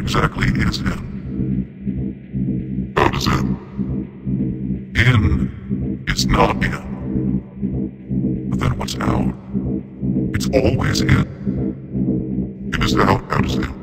What exactly is in? How does in? In is not in. But then what's out? It's always in. It is out. How does in?